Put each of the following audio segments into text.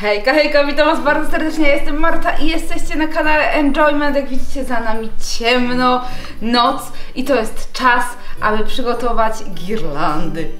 Hejka, hejka, witam was bardzo serdecznie, ja jestem Marta i jesteście na kanale Enjoyment. Jak widzicie, za nami ciemno, noc i to jest czas, aby przygotować girlandy,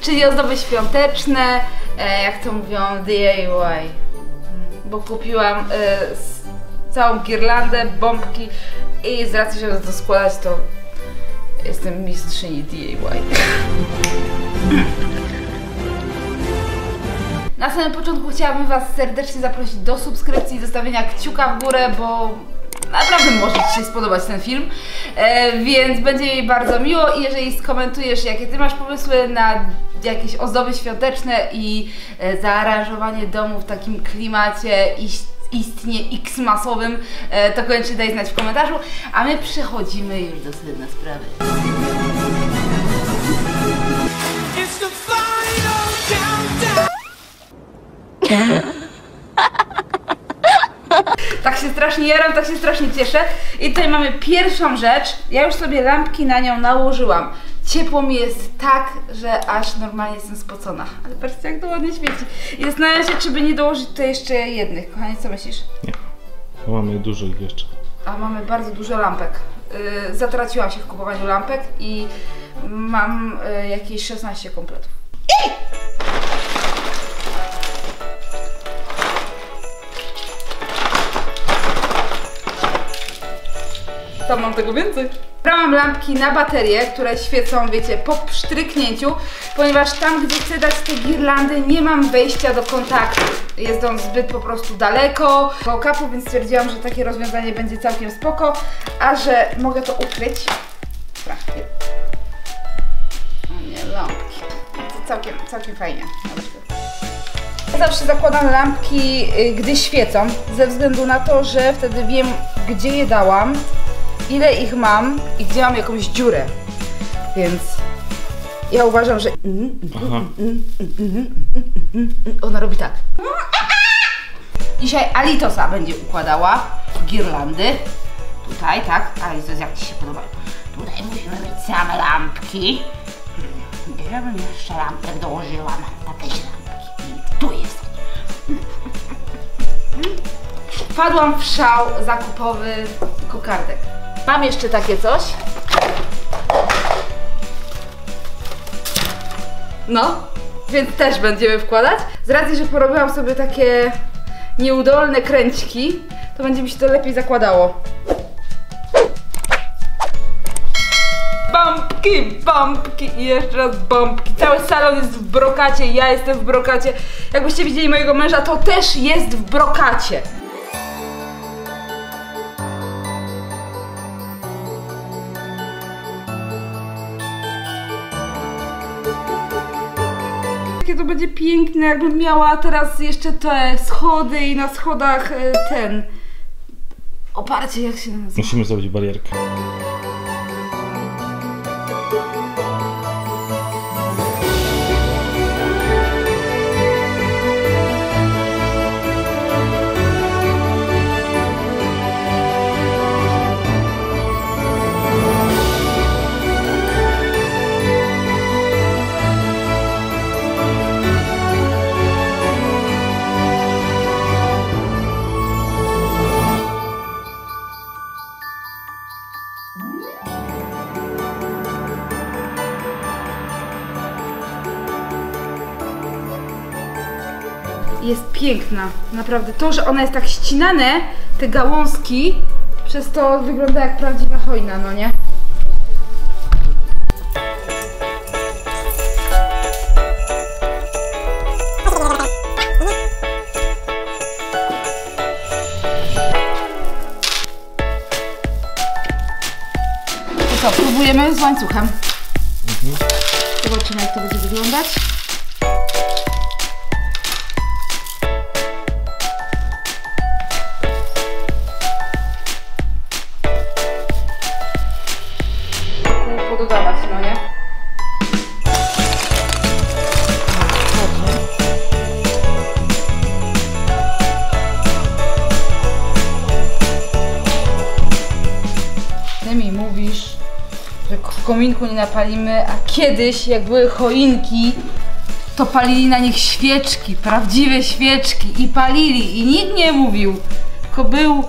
czyli ozdoby świąteczne, jak to mówią, DIY, bo kupiłam całą girlandę, bombki i z racji, żeby to składać, to jestem mistrzyni DIY. Na samym początku chciałabym was serdecznie zaprosić do subskrypcji i zostawienia kciuka w górę, bo naprawdę może ci się spodobać ten film, więc będzie mi bardzo miło. I jeżeli skomentujesz, jakie ty masz pomysły na jakieś ozdoby świąteczne i zaaranżowanie domu w takim klimacie istnie X-masowym, to koniecznie daj znać w komentarzu, a my przechodzimy już do sedna sprawy. Tak się strasznie jaram, tak się strasznie cieszę. I tutaj mamy pierwszą rzecz. Ja już sobie lampki na nią nałożyłam. Ciepło mi jest tak, że aż normalnie jestem spocona. Ale patrzcie, jak to ładnie świeci. I zastanawiam się, czy by nie dołożyć tutaj jeszcze jednych. Kochanie, co myślisz? Nie, mamy dużo ich jeszcze. A mamy bardzo dużo lampek. Zatraciłam się w kupowaniu lampek i mam jakieś 16 kompletów. Tam mam tego więcej. Brałam lampki na baterie, które świecą, wiecie, po pstryknięciu, ponieważ tam, gdzie chcę dać te girlandy, nie mam wejścia do kontaktu. Jest on zbyt po prostu daleko koło kapu, więc stwierdziłam, że takie rozwiązanie będzie całkiem spoko, a że mogę to ukryć. Prawie. O nie, lampki. To całkiem fajnie. Zawsze zakładam lampki, gdy świecą, ze względu na to, że wtedy wiem, gdzie je dałam, ile ich mam i gdzie mam jakąś dziurę, więc ja uważam, że ona robi tak. Dzisiaj Alitosa będzie układała girlandy, tutaj, tak? Alitos, jak ci się podoba? Tutaj musimy mieć same lampki. Ja bym jeszcze lampek dołożyłam, takie lampki i tu jest. Wpadłam w szał zakupowy kokardek. Mam jeszcze takie coś. No, więc też będziemy wkładać. Z racji, że porobiłam sobie takie nieudolne kręćki, to będzie mi się to lepiej zakładało. Bombki, bombki i jeszcze raz bombki. Cały salon jest w brokacie, ja jestem w brokacie. Jakbyście widzieli mojego męża, to też jest w brokacie. Jakie to będzie piękne, jakbym miała teraz jeszcze te schody i na schodach ten oparcie, jak się nazywa. Musimy zrobić barierkę. Jest piękna, naprawdę. To, że ona jest tak ścinane, te gałązki, przez to wygląda jak prawdziwa choina, no nie? To co, próbujemy z łańcuchem. Zobaczymy, jak to będzie wyglądać. W kominku nie napalimy, a kiedyś, jak były choinki, to palili na nich świeczki, prawdziwe świeczki i palili i nikt nie mówił, tylko był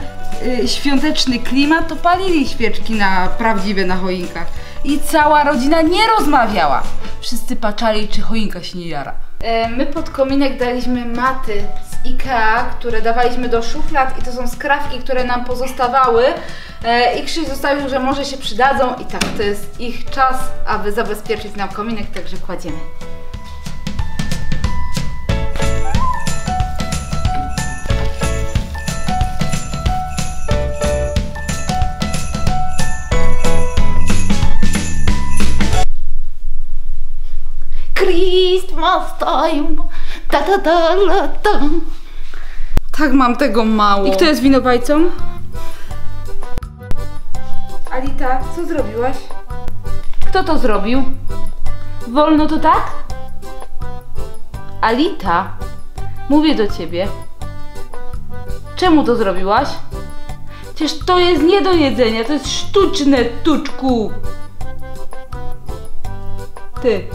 świąteczny klimat, to palili świeczki na prawdziwe na choinkach i cała rodzina nie rozmawiała. Wszyscy patrzali, czy choinka się nie jara. My pod kominek daliśmy maty z IKEA, które dawaliśmy do szuflad i to są skrawki, które nam pozostawały i Krzyś zostawił, że może się przydadzą i tak, to jest ich czas, aby zabezpieczyć nam kominek, także kładziemy. Tak, mam tego mało. I kto jest winowajcą? Alita, co zrobiłaś? Kto to zrobił? Wolno to tak? Alita, mówię do ciebie. Czemu to zrobiłaś? Przecież to jest nie do jedzenia, to jest sztuczne, tuczku. Ty.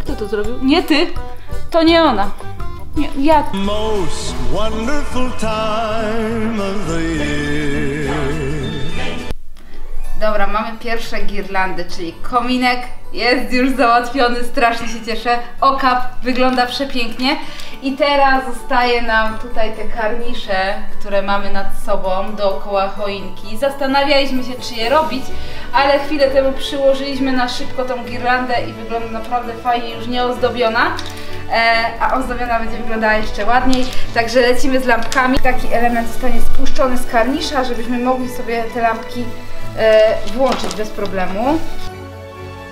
Kto to zrobił? Nie ty! To nie ona! Nie, ja! Most wonderful time of the year. Dobra, mamy pierwsze girlandy, czyli kominek jest już załatwiony, strasznie się cieszę. Okap wygląda przepięknie. I teraz zostaje nam tutaj te karnisze, które mamy nad sobą dookoła choinki. Zastanawialiśmy się, czy je robić, ale chwilę temu przyłożyliśmy na szybko tą girlandę i wygląda naprawdę fajnie, już nie ozdobiona. A ozdobiona będzie wyglądała jeszcze ładniej, także lecimy z lampkami. Taki element zostanie spuszczony z karnisza, żebyśmy mogli sobie te lampki włączyć bez problemu.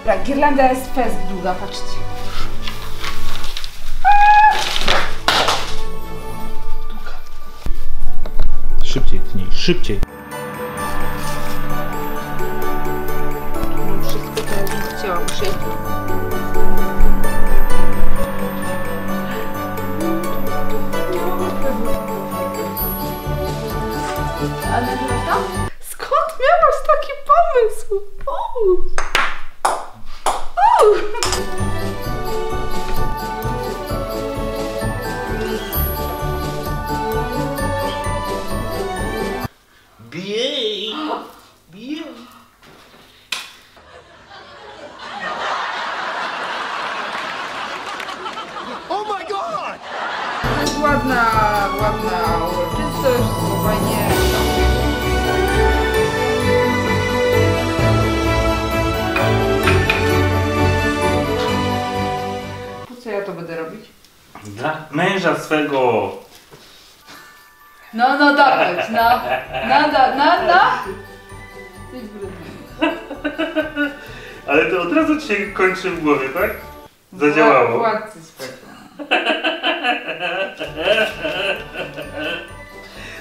Dobra, girlanda jest fest długa, patrzcie. Szybciej tnij, szybciej. Wszystko to chciałam przyjść. Ale tam? Skąd miałaś taki pomysł? Ładna uroczystość, fajnie. Po co ja to będę robić? Dla męża swego. No, dobrać, no. Ale to od razu ci się kończy w głowie, tak? Zadziałało. Władcy swego.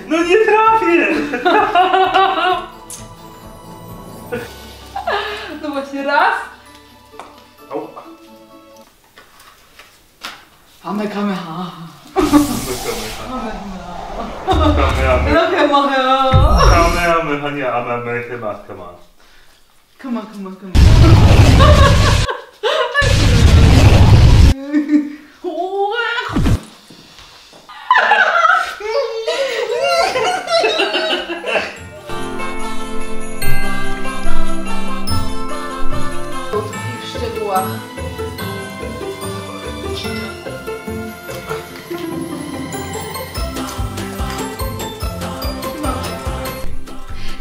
No nie trafię! No właśnie raz. Kamehameha. Kamehameha.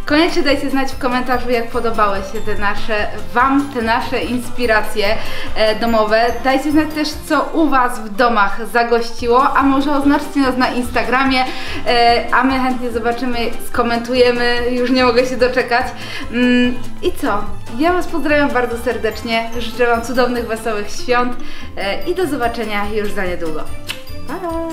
Koniecznie dajcie znać w komentarzu, jak podobały się te nasze inspiracje domowe. Dajcie znać też, co u was w domach zagościło, a może oznaczcie nas na Instagramie, a my chętnie zobaczymy, skomentujemy, już nie mogę się doczekać. I co? Ja was pozdrawiam bardzo serdecznie, życzę wam cudownych, wesołych świąt i do zobaczenia już za niedługo. Pa!